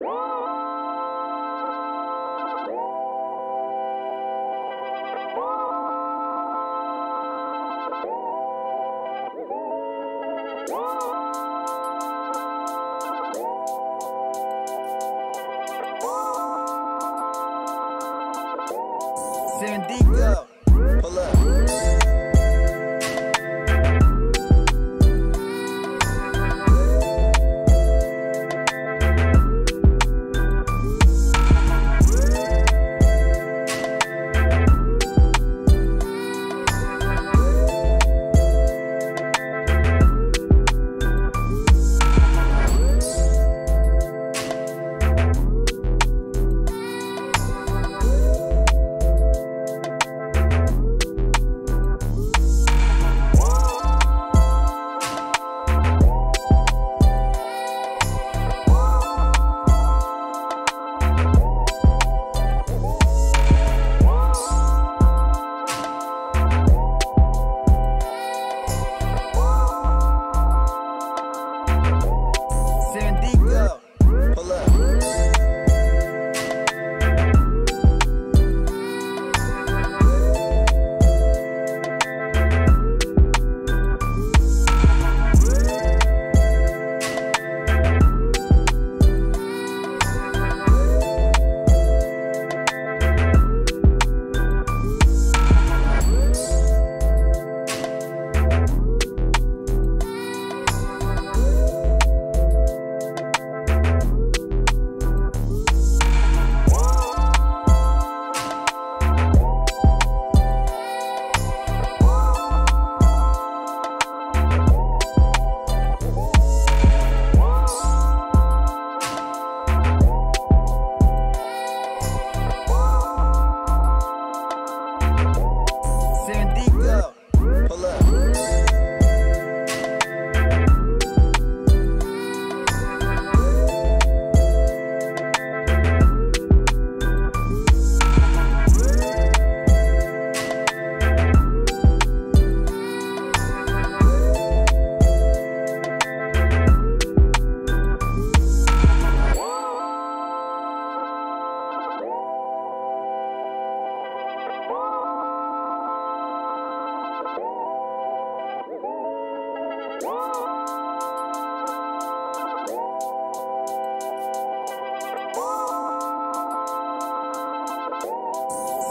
7D go. Pull up.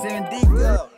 Seven D go.